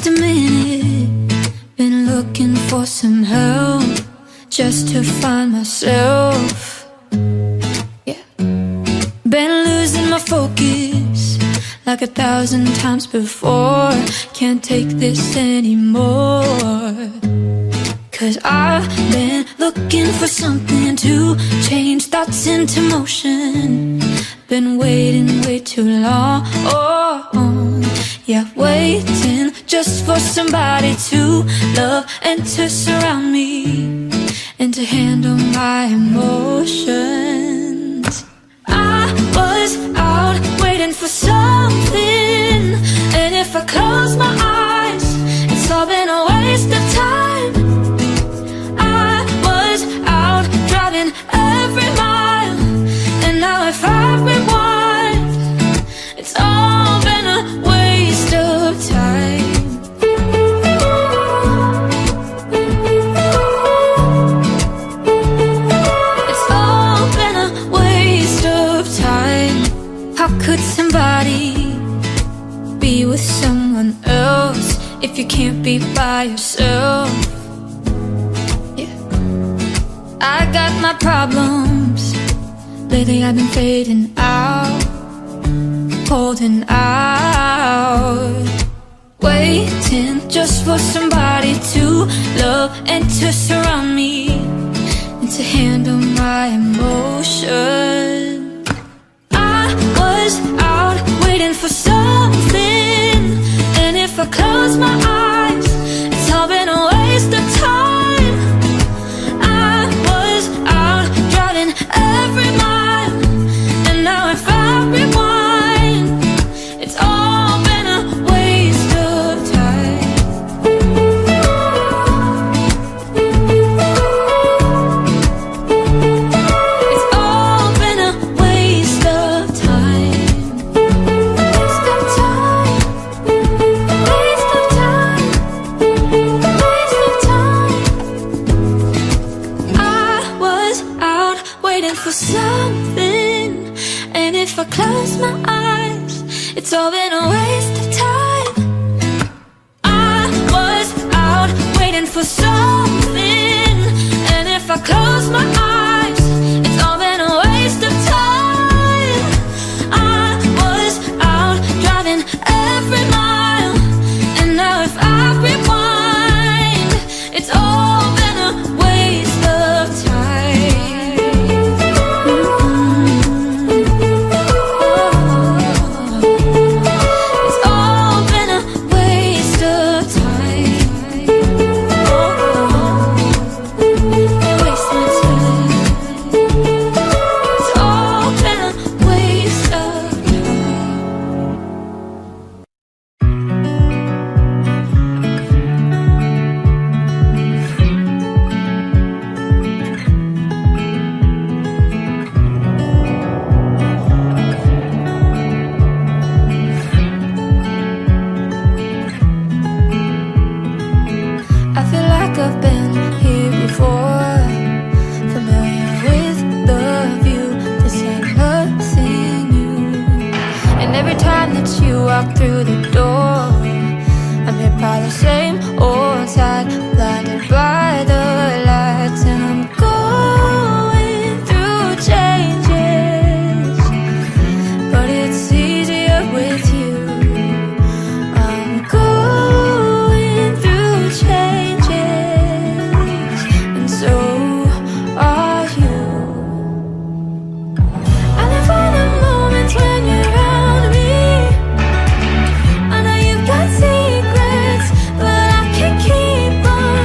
just a minute. Been looking for some help just to find myself. Yeah, been losing my focus like 1,000 times before. Can't take this anymore. 'Cause I've been looking for something to change thoughts into motion. Been waiting way too long, yeah, waiting just for somebody to love and to surround me and to handle my emotions. I was out waiting for something, and if I close my eyes, it's all been a waste of time. Could somebody be with someone else if you can't be by yourself? Yeah, I got my problems. Lately I've been fading out, holding out, waiting just for somebody to love and to surround me and to handle my emotions. Out waiting for something, and if I close my eyes, it's all been a waste of time. I was out driving every mile, and now if I rewind, it's all been a waste of time. It's all been a waste of time. For something, and if I close my eyes, it's all been a waste of time. I was out waiting for something, and if I close my eyes, it's all been a waste of time. I was out driving every mile, and now if I rewind, it's all been a waste of time. But I can keep on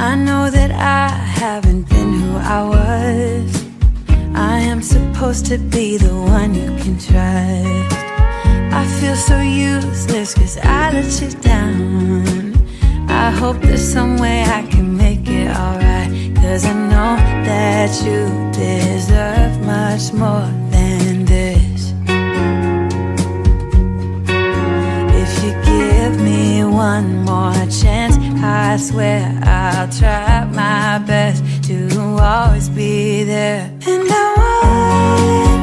I know that I haven't been who I was. I am supposed to be the one you can trust. I feel so useless cause I let you down. I hope there's some way I can make it alright, cause I know that you deserve much more than this. If you give me one more chance, I swear I'll try my best to always be there. And I want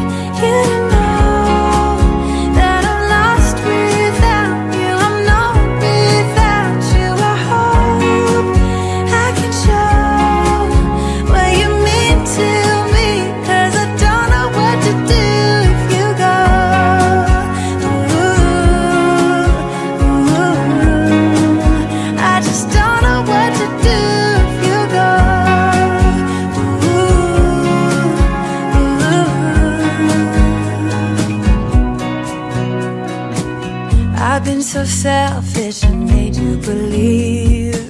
you to know that I'm lost without you. I'm not without you. I hope I can show what you mean to me, cause I don't know what to do if you go. Ooh, ooh, I just don't know what to do if you go. I've been so selfish and made you believe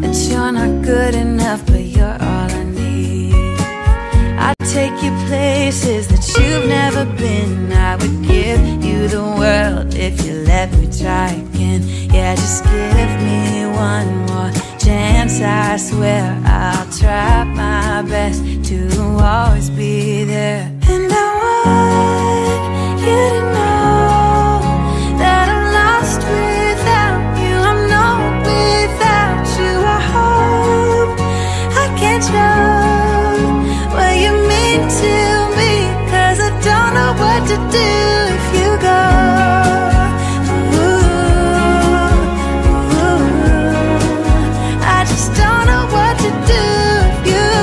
that you're not good enough, but you're all I need. I'd take you places that you've never been. I would give you the world if you let me try again. Yeah, just give me one more chance. I swear I'll try my best to always be there. And I want you to know that I'm lost without you. I'm not without you. I hope I can show what you mean to me, cause I don't know what to do if you go. Ooh, ooh, I just don't know what to do if you go.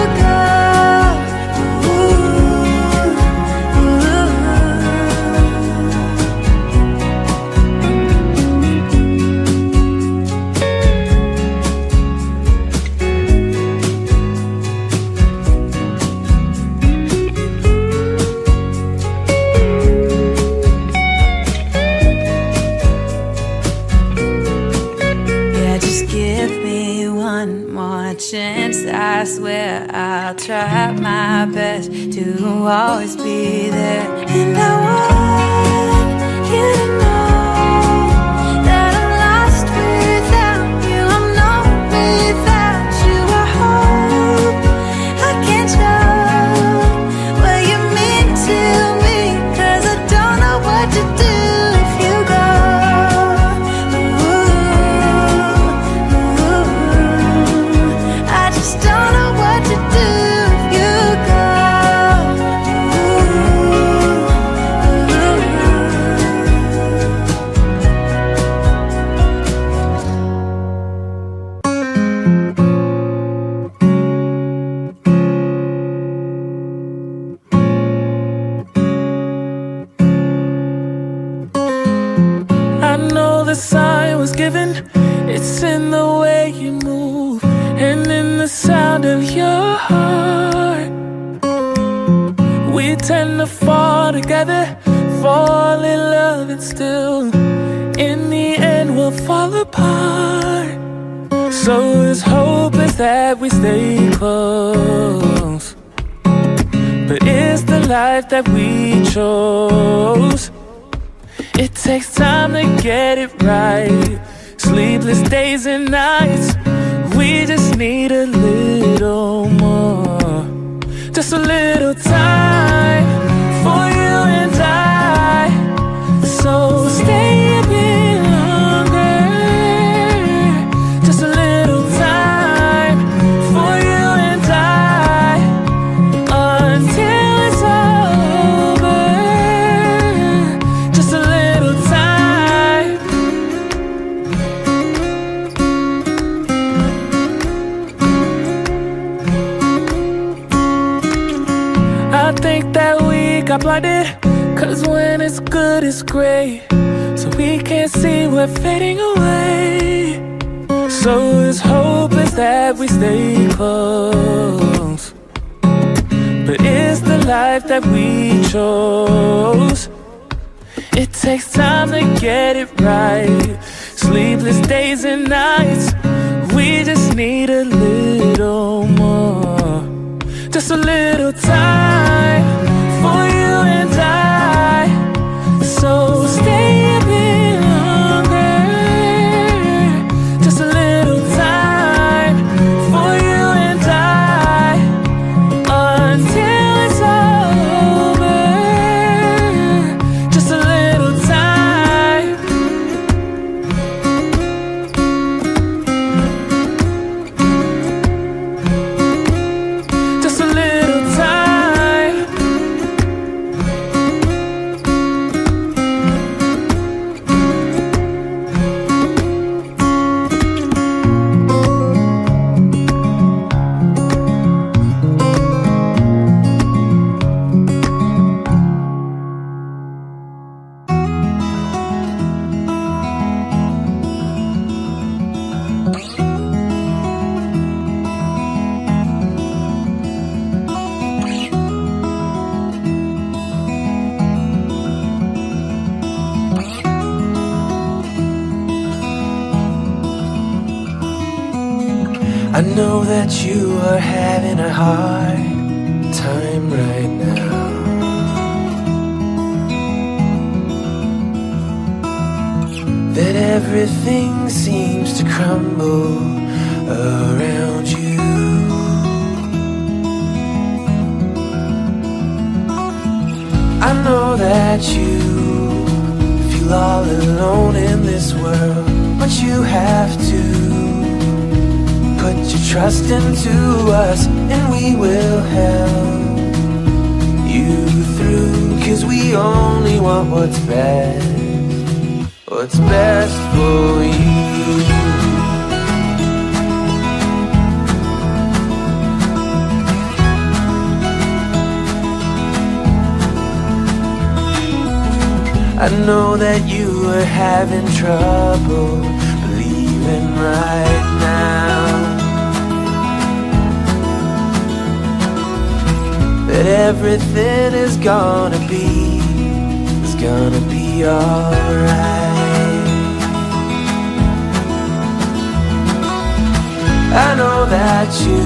I swear I'll try my best to always be there. And I want you to know that I'm lost without you. I'm not without you. I hope I can show what you mean to me, cause I don't know what to do if you go. Ooh, I just don't. It's in the way you move and in the sound of your heart. We tend to fall together, fall in love, and still in the end we'll fall apart. So as hopeless that we stay close, but it's the life that we chose. It takes time to get it right. Sleepless days and nights. We just need a little more, just a little time for you and I. So stay a bit longer, just a little time for you and I, until it's over. Just a little time. Got blinded, cause when it's good it's great, so we can't see we're fading away. So it's hopeless that we stay close, but it's the life that we chose. It takes time to get it right. Sleepless days and nights. We just need a little know that you are having a hard time right now, that everything seems to crumble around you. I know that you feel all alone in this world, but you have to put your trust into us, and we will help you through. 'Cause we only want what's best for you. I know that you are having trouble believing right now that everything is gonna be alright. I know that you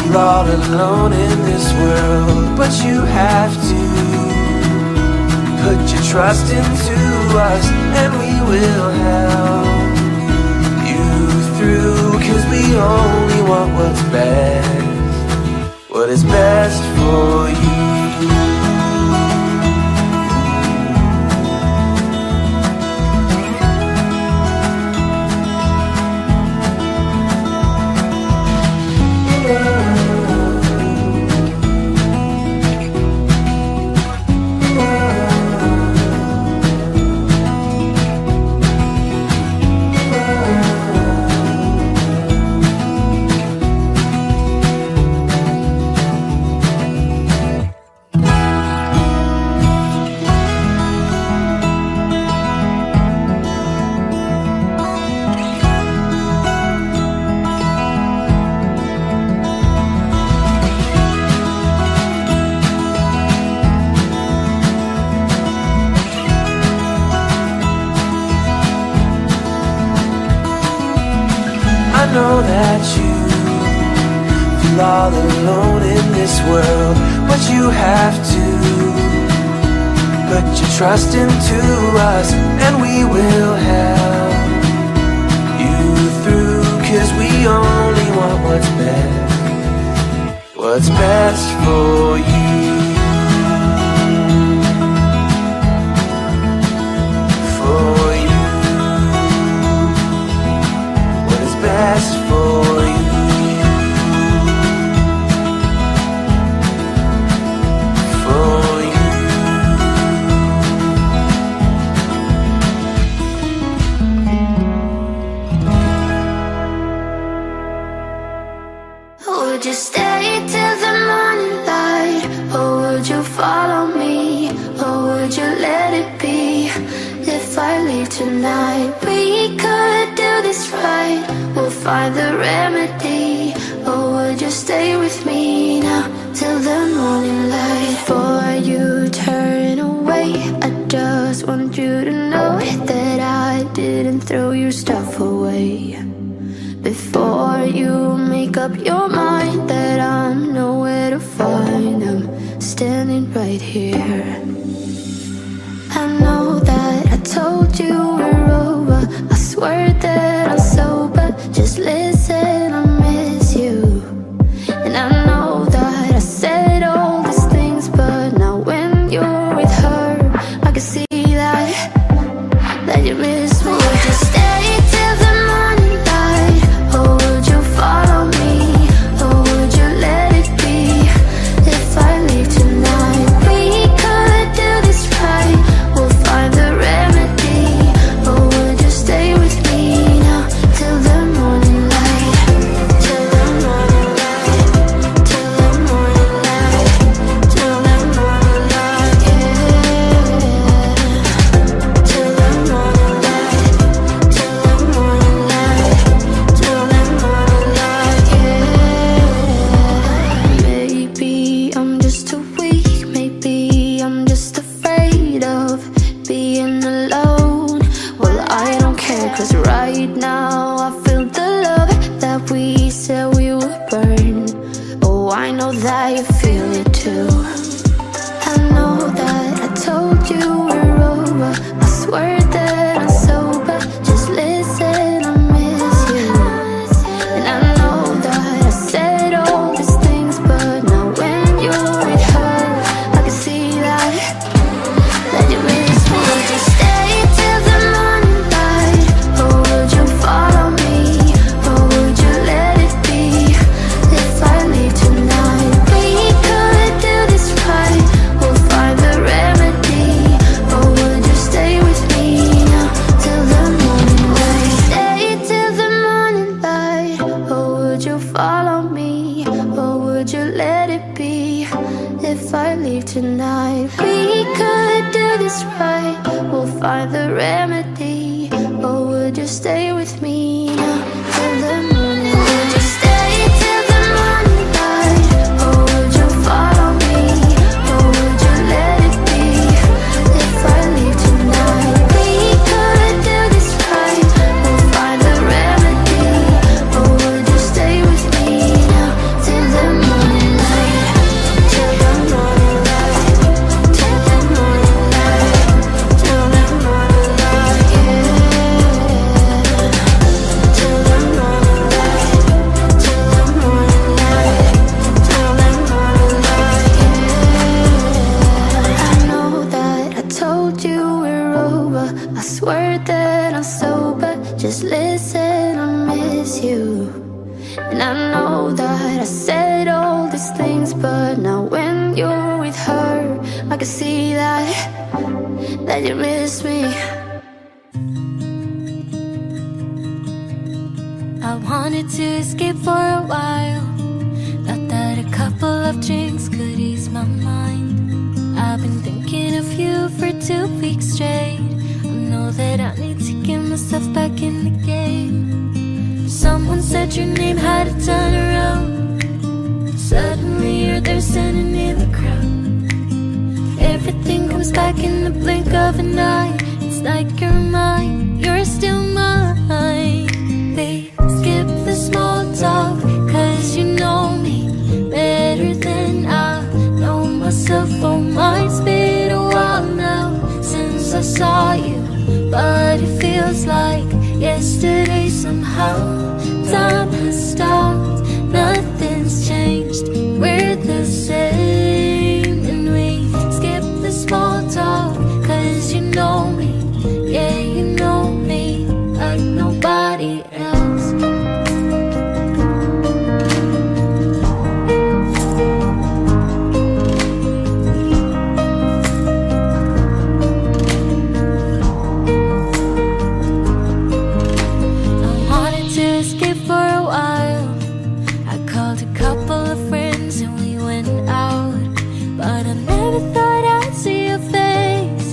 feel all alone in this world, but you have to put your trust into us, and we will help you through. 'Cause we only want what's best, what is best for you. I know that you feel all alone in this world, but you have to put your trust into us, and we will help you through. 'Cause we only want what's best for you. Would you stay till the morning light, or would you follow me, or would you let it be? If I leave tonight, we could do this right, we'll find the remedy. Or would you stay with me now till the morning light? Before you turn away, I just want you to know that I didn't throw your stuff away. Before you make up your mind that I'm nowhere to find, I'm standing right here. I know that I told you we're over, I swear that I'm sober, just listen, I miss you. And I know that I said all these things, but now when you're with her, I can see that you miss me. Just stay till the morning light, oh, would you follow me, or would you let it be? If I leave tonight, we could do this right, we'll find the remedy. Or would you stay with me now till the morning light? they said we would burn. Oh, I know that you feel it too. I know that I told you we're over. I swear that I'm sober. Just listen, I miss you. And I know that I said all these things, but now when you're with her, I can see that you miss me. Would you stay till the morning light, or would you follow me, or would you let it be? If I leave tonight, we could do this right. We'll find the remedy. Or would you stay with me now till the morning light? Stay till the morning light, or would you follow me, or would you let it be? If I leave tonight, we could do this right. We'll find the remedy. Or would you stay with me now till the morning? Would you stay till the morning light? Or would you follow me? Or would you let it be? If I leave tonight, we could do this right. We'll find the remedy. Or would you stay with me now till the morning light? Till the morning light. Till the morning light. Till the morning light. Yeah. Till the morning light. Till the morning light. Till the morning light. Yeah. I know that I told you we're over. I swear that I'm sober. Just listen, I miss you. And I know that I said all these things, but now when you're with her, I can see that you miss me. I wanted to escape for a while. Thought that a couple of drinks could ease my mind. I've been thinking of you for 2 weeks straight. I know that I need to get myself back in the game. Someone said your name had to turn around. Suddenly you're there standing in the crowd. Everything comes back in the blink of an eye. It's like you're mine, you're still mine. They skip the small talk, cause you know me better than I know myself. Oh, mine's been a while now since I saw you, but it feels like yesterday somehow. Time has stopped, nothing's changed, we're the same. And we skip the small talk, cause you know me, yeah, you know me like nobody else. I wanted to escape for a while. I called a couple of friends and we went out, but I never thought I'd see your face.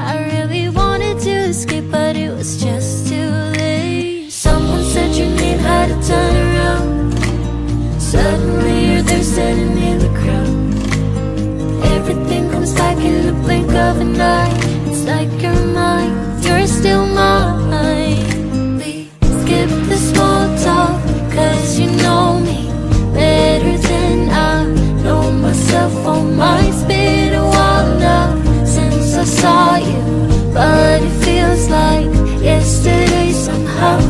I really wanted to escape, but it was just too late. Someone said your name had to turn around. Suddenly you're there standing in the crowd. Everything comes back in the blink of an eye. It's like you're mine, you're still mine. We skip the small talk, cause you know me better than I know myself. Oh, mine's been a while now since I saw you, but it feels like yesterday somehow.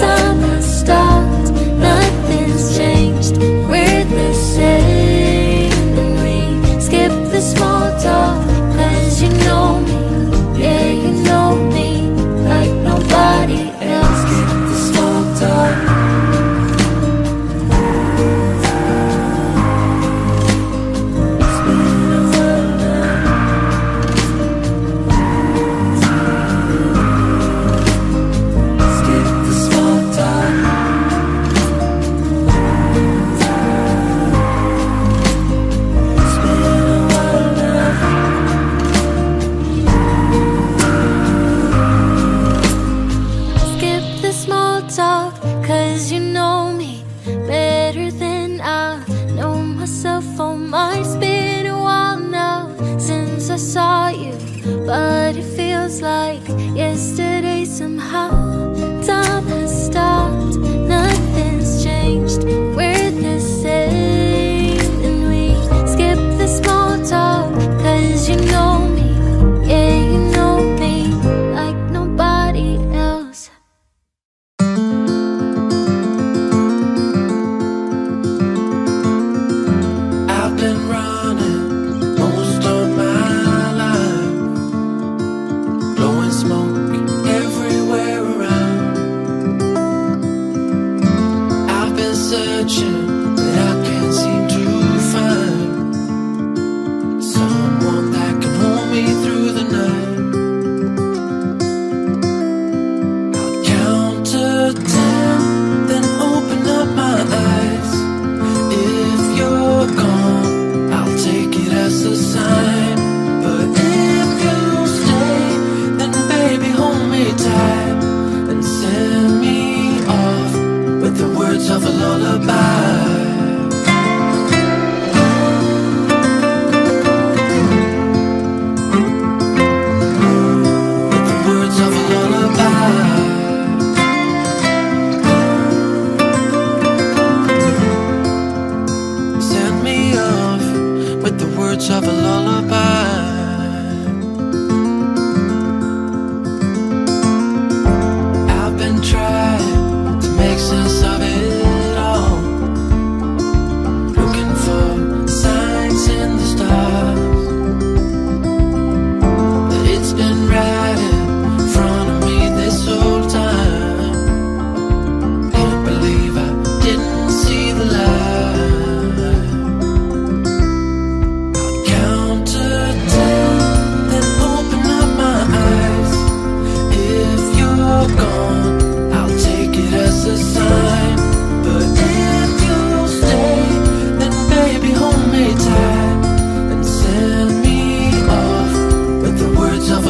Time has stopped. searching, but I can't seem to find someone that can hold me through the night. I'll count to 10, then open up my eyes. If you're gone, I'll take it as a sign. But if you stay, then baby, hold me tight and send me off with the words of a lullaby. Of a lullaby. I've been trying to make sense of it all, looking for signs in the stars, that it's been right in front of me this whole time. Can't believe I didn't see the light. Of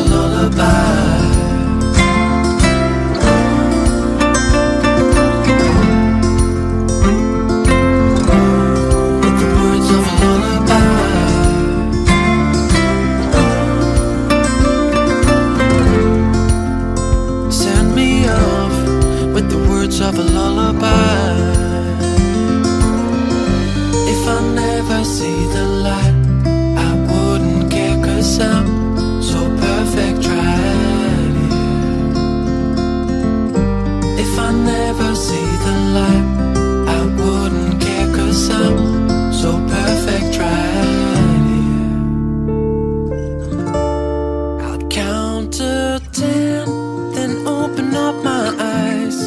a lullaby. If I never see the light, I wouldn't care, 'cause I'm so perfect right here. If I never see the light, I wouldn't care, 'cause I'm so perfect right here. I'll count to 10, then open up my eyes.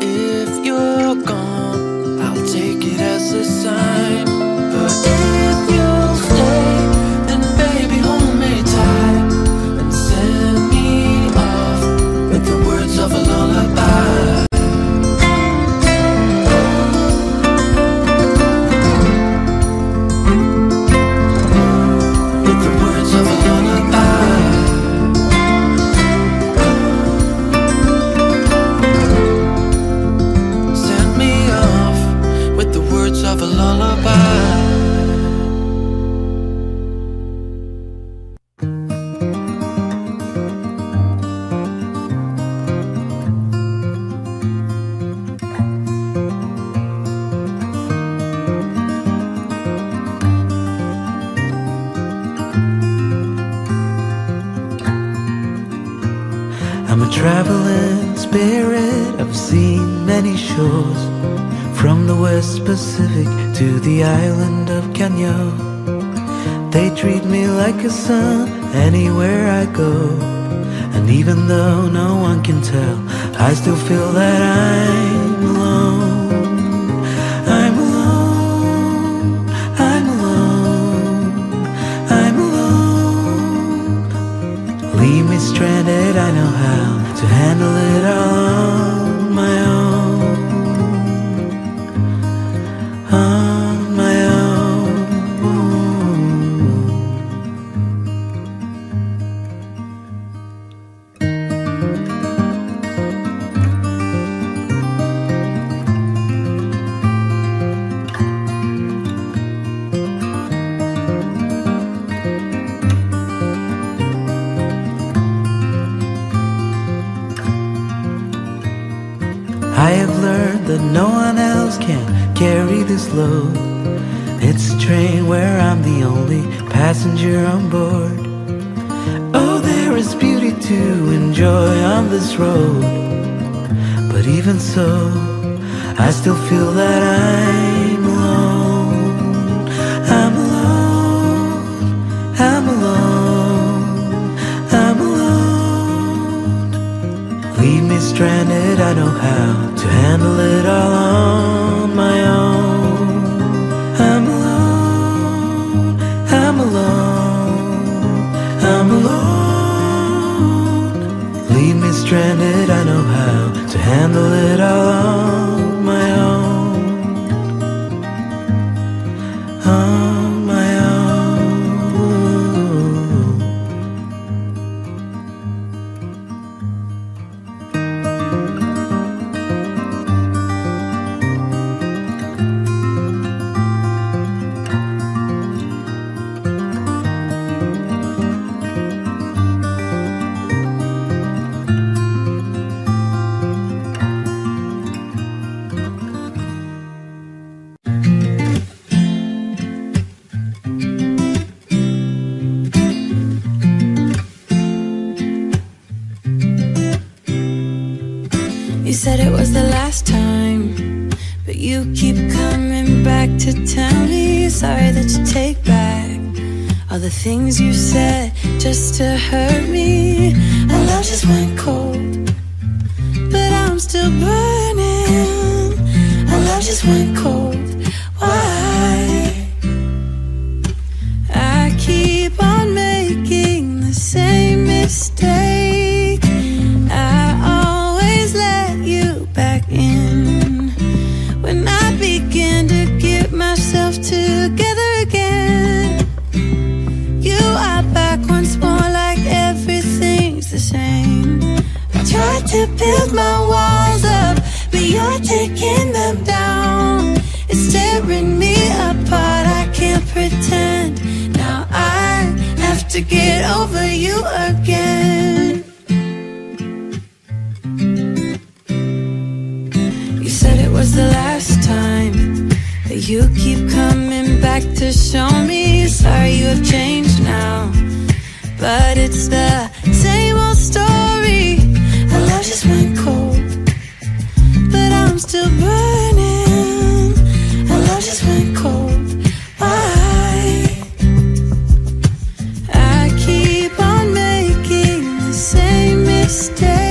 If you're gone, I'll take it as a sign. But if you'll stay, then baby, hold me tight and send me off with the words of a lullaby. With the words of a lullaby. Of a lullaby. I'm a traveling spirit, I've seen many shores, from the West Pacific to the island of Kenya. They treat me like a son anywhere I go, and even though no one can tell, I still feel that I'm alone. I'm alone, I'm alone, I'm alone. Leave me stranded, I know how to handle it all on my own. On my own. I have learned that no one else can carry this load. It's a train where I'm the only passenger on board. Oh, there is beauty to enjoy on this road, but even so, I still feel that I'm alone. I'm alone, I'm alone, I'm alone. Leave me stranded, I know how to handle it all on my own. you keep coming back to tell me sorry that you take back all the things you said just to hurt me. Our love just went cold, but I'm still burning. Our love just went cold. Why? I keep on making the same mistake. I always let you back in when I begin to get myself together again. You are back once more, like everything's the same. I tried to build my walls up, but you're taking them down. It's tearing me apart, I can't pretend. Now I have to get over you again. You said it was the last time that you keep coming back to show me sorry you have changed now, but it's the same old story. Our love just went cold, but I'm still burning. Our love just went cold. Why? I keep on making the same mistake.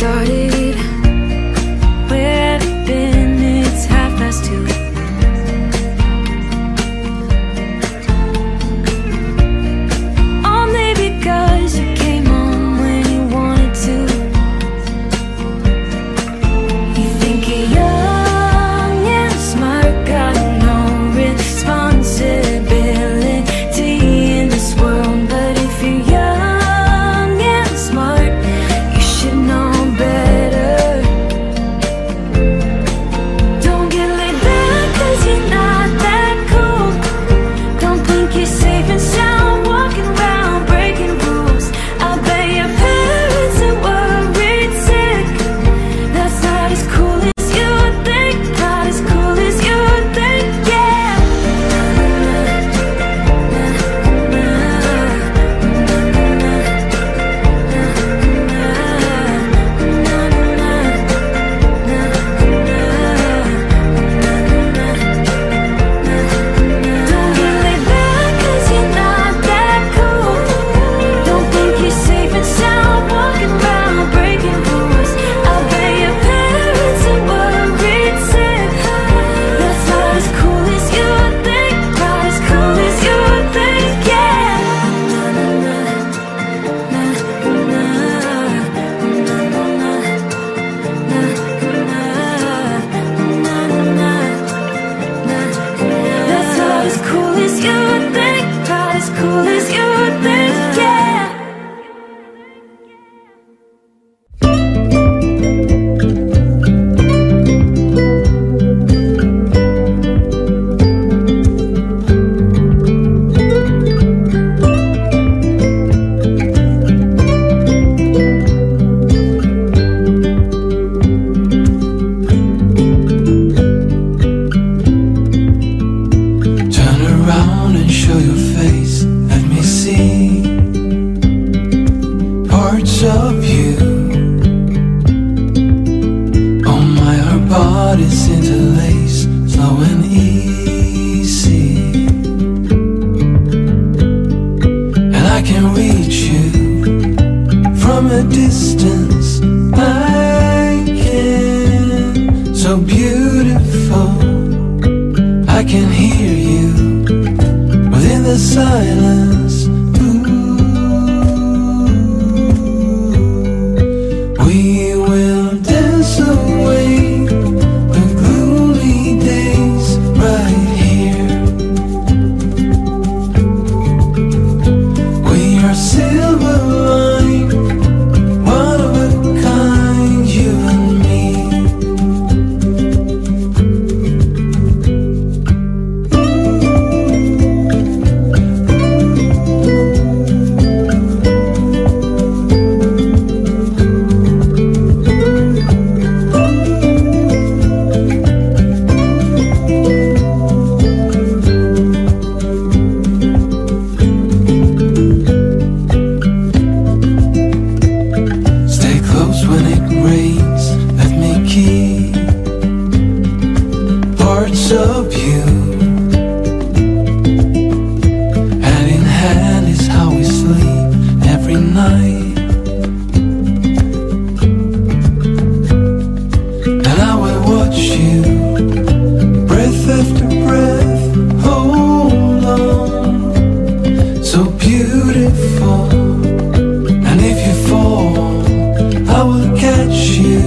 Started bodies interlace, slow and easy, and I can reach you from a distance. I can, so beautiful. I can hear you within the silence. Of you, hand in hand is how we sleep every night, and I will watch you breath after breath. Hold on, so beautiful, and if you fall, I will catch you.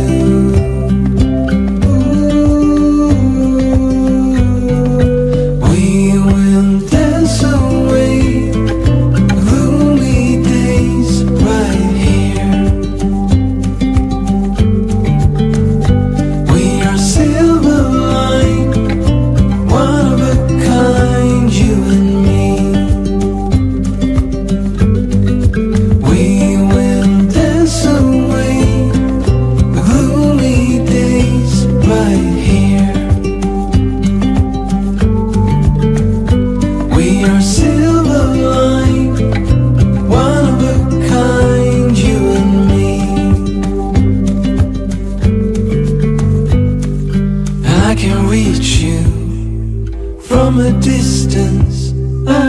From a distance I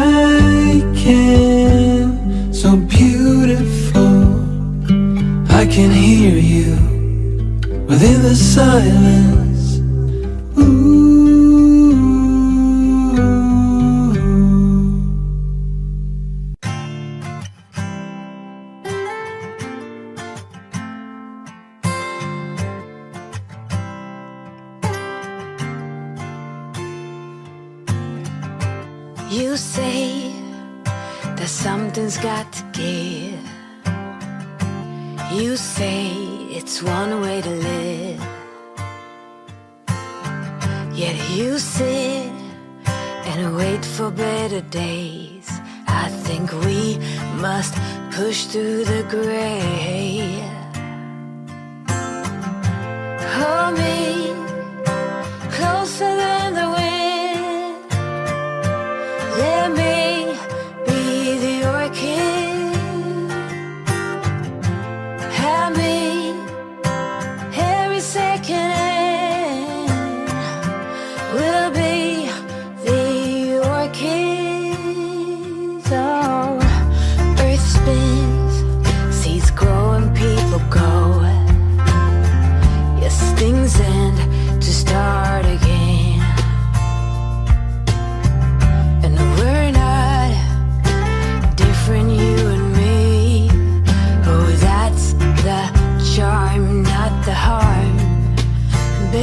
can, so beautiful. I can hear you within the silence. Ooh. You say that something's got to give. You say it's one way to live. Yet you sit and wait for better days. I think we must push through the gray. Hold me closer than the wind. Let me be the orchid. Help me every second and we'll be the orchid. Oh, earth spins, seeds grow and people go. Yes, things end to start again. Help me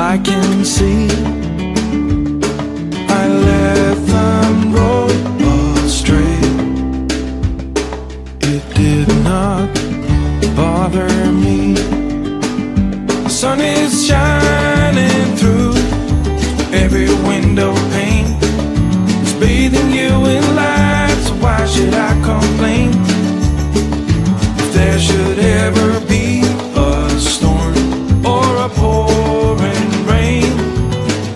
I can see. I let them roll astray. It did not bother me. The sun is shining through every window pane. It's bathing you in light, so why should I complain? If there should ever be a storm or a pouring rain,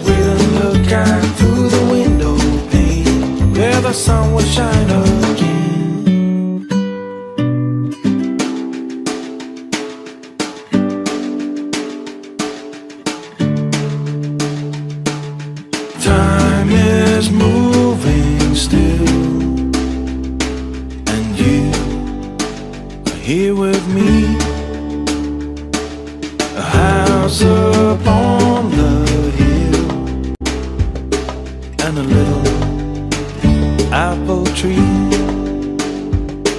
we'll look out through the window pane where the sun will shine again. Time is moving still, and you are here with me. A house up on the hill and a little apple tree.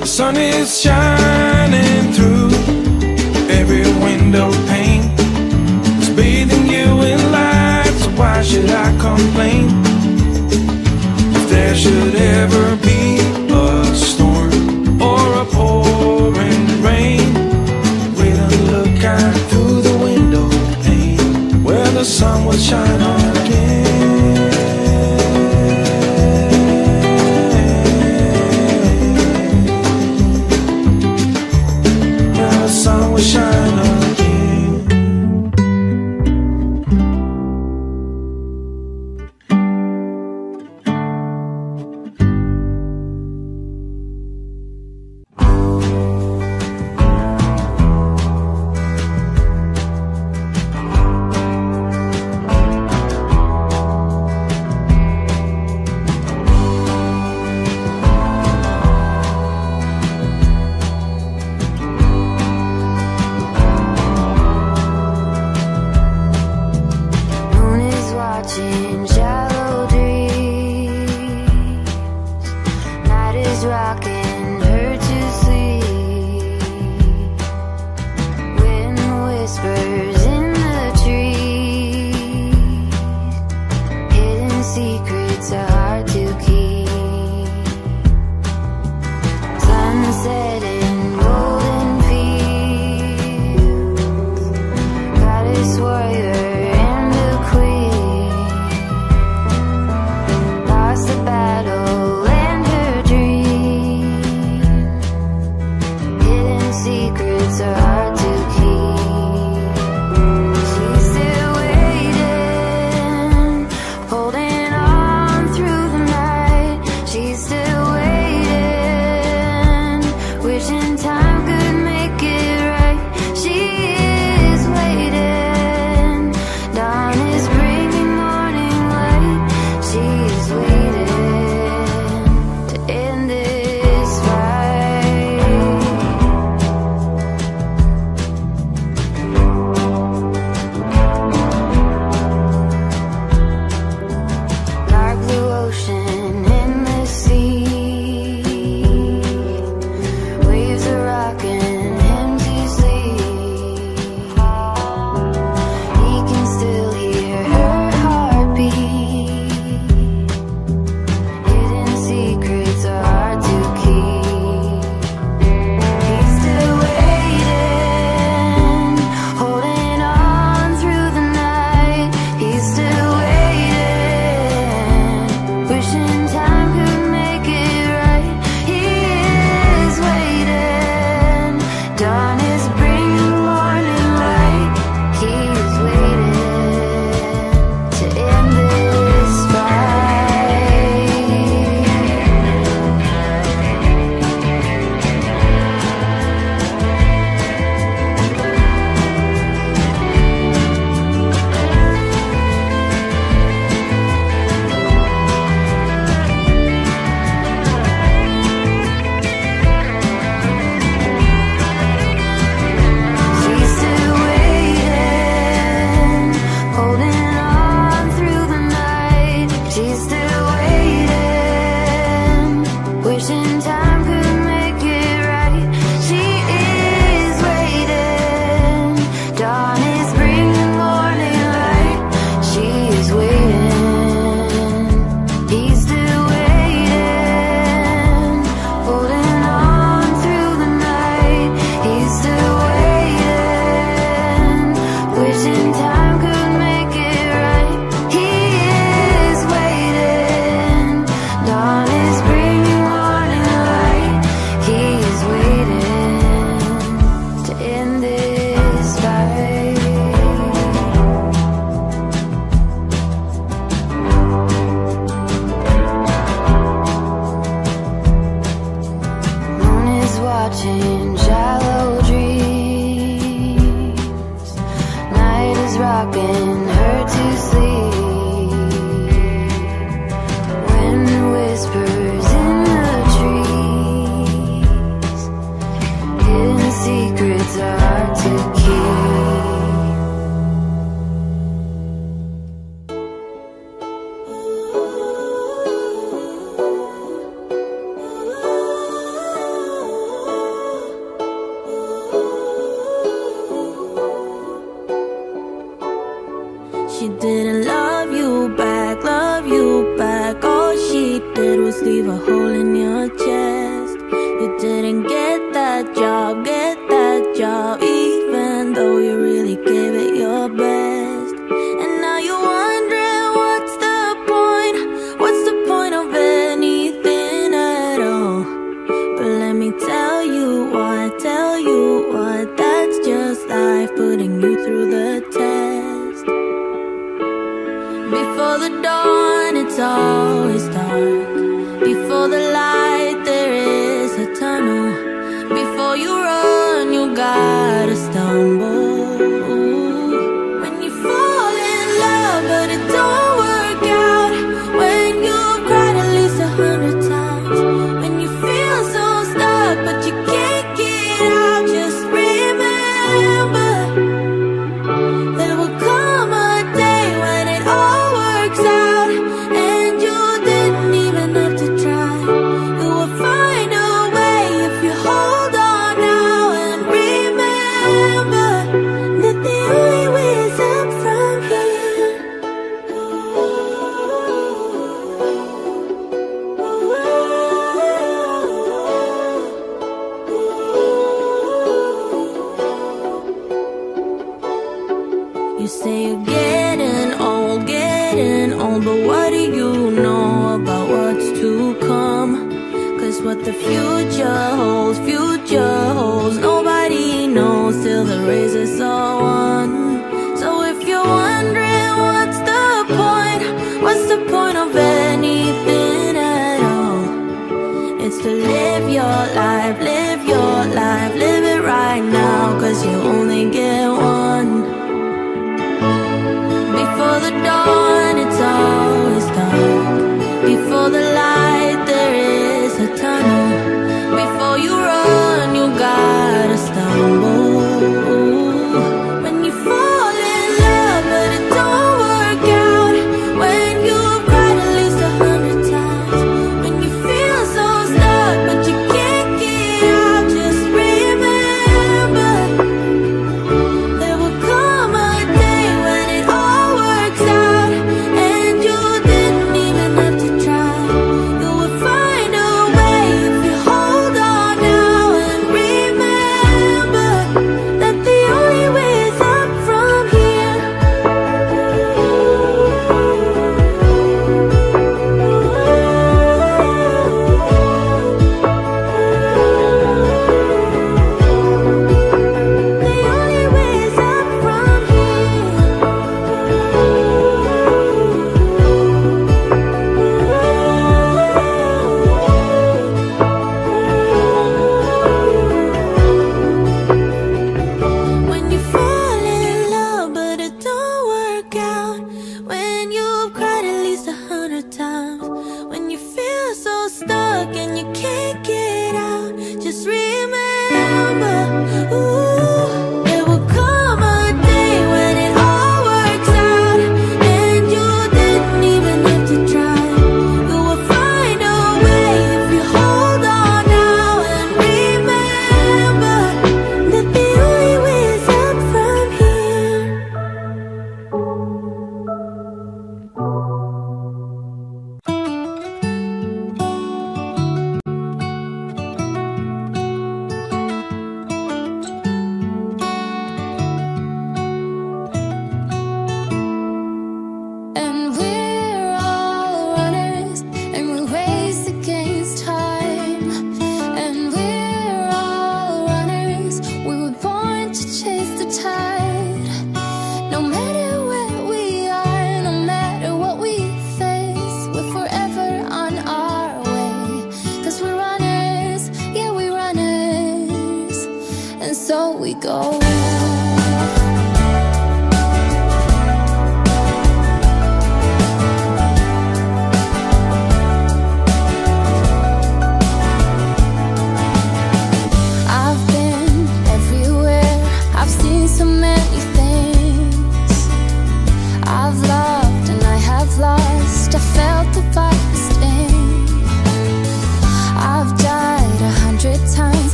The sun is shining through every window pane. It's bathing you in light, so why should I complain? If there should ever be a storm or a pouring rain, we'll look out through the window pane where the sun will shine on again. Where the sun will shine on again. she didn't love you back. All she did was leave a hole in your chest. You didn't get that job, even though you really gave it your best. And now you're wondering, what's the point of anything at all? But let me tell you what, that's just life putting you through the test. Before the dawn, it's always dark. Before the light, there is a tunnel. Before you run, you gotta stumble. When you fall in love, but it don't work out. When you cried at least 100 times. When you feel so stuck, but you can't get out. Just remember, there will come a day when it all works out. And you didn't even have to try. You will find a way if you hold. You say you're getting old, but what do you know about what's to come? 'Cause what the future holds, nobody knows till the race is all won. So if you're wondering what's the point of anything at all? It's to live your life, live it right now, 'cause you only get one. Before the dawn, it's always dark. Before the light, there is a tunnel. Before you run, you gotta stumble. When you fall in love, but it don't work out. When you brightly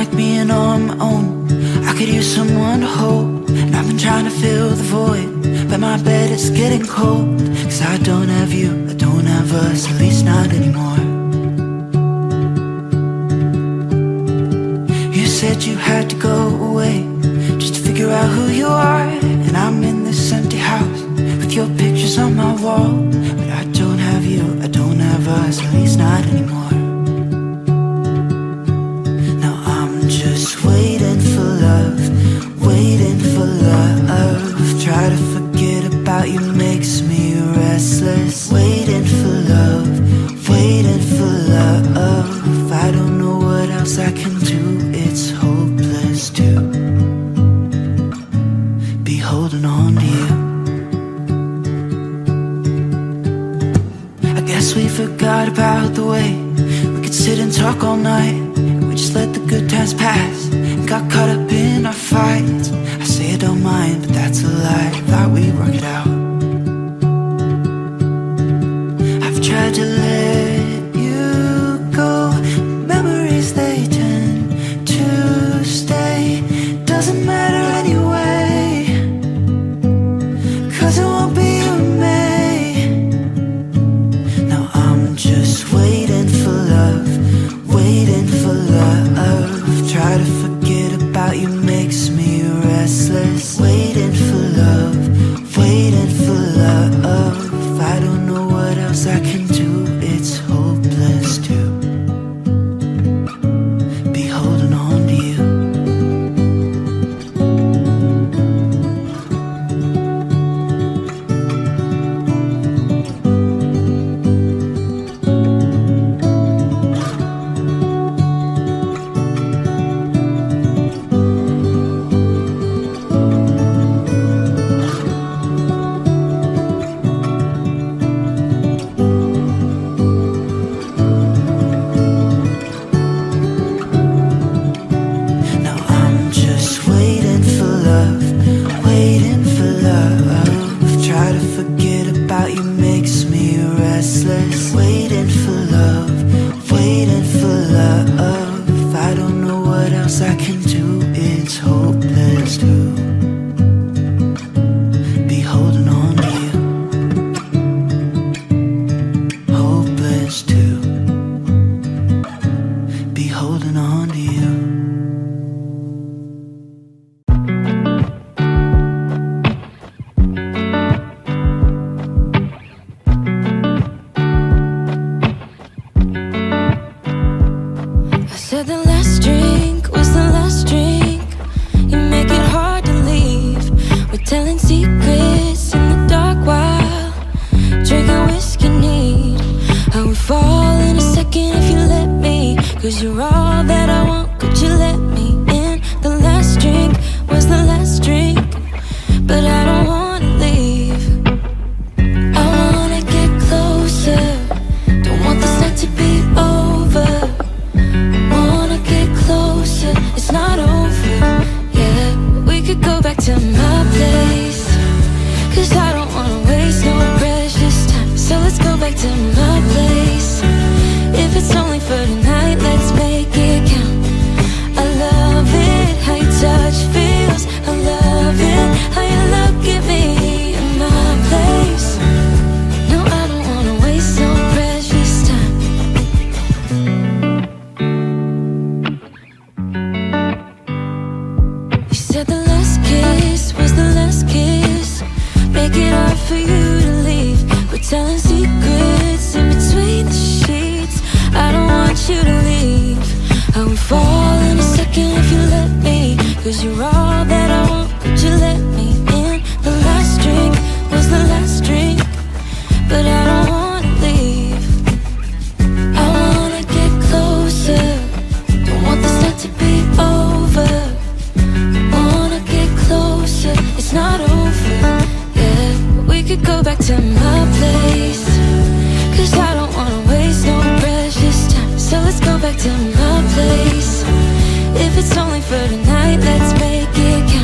like being on my own. I could use someone to hold, and I've been trying to fill the void, but my bed is getting cold. Cause I don't have you, I don't have us, at least not anymore. You said you had to go away, just to figure out who you are. And I'm in this empty house, with your pictures on my wall, but I don't have you, I don't have us, at least not anymore. Just waiting for love, waiting for love. Try to forget about you makes me restless. Waiting for love, waiting for love. I don't know what else I can do, it's hopeless to be holding on to you. I guess we forgot about the way we could sit and talk all night. Just let the good times pass and got caught up in our fights. I say I don't mind, but that's a lie. Thought we'd work it out. I've tried to let you go. Memories, they tend to stay. Doesn't matter anyway, cause it won't be you and me. Now I'm just waiting for love, waiting for love. Try to forget about you makes me restless. Waiting for love, waiting for love. I don't know what else I can do, it's hopeless to be holding on to you. Back to my place. If it's only for tonight, let's make it count.